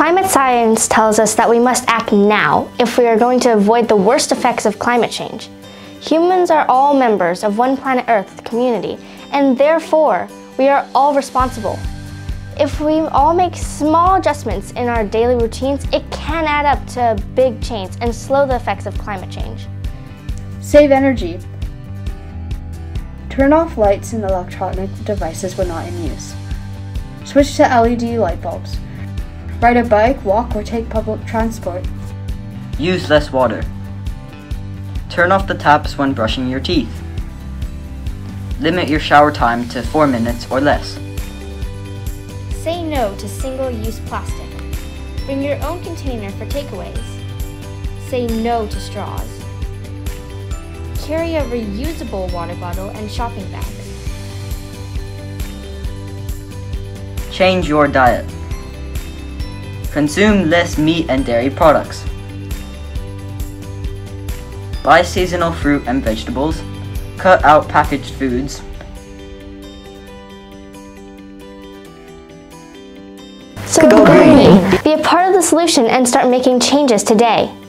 Climate science tells us that we must act now if we are going to avoid the worst effects of climate change. Humans are all members of One Planet Earth community, and therefore, we are all responsible. If we all make small adjustments in our daily routines, it can add up to big change and slow the effects of climate change. Save energy. Turn off lights and electronic devices when not in use. Switch to LED light bulbs. Ride a bike, walk, or take public transport. Use less water. Turn off the taps when brushing your teeth. Limit your shower time to 4 minutes or less. Say no to single-use plastic. Bring your own container for takeaways. Say no to straws. Carry a reusable water bottle and shopping bag. Change your diet. Consume less meat and dairy products. Buy seasonal fruit and vegetables. Cut out packaged foods. So go green! Be a part of the solution and start making changes today.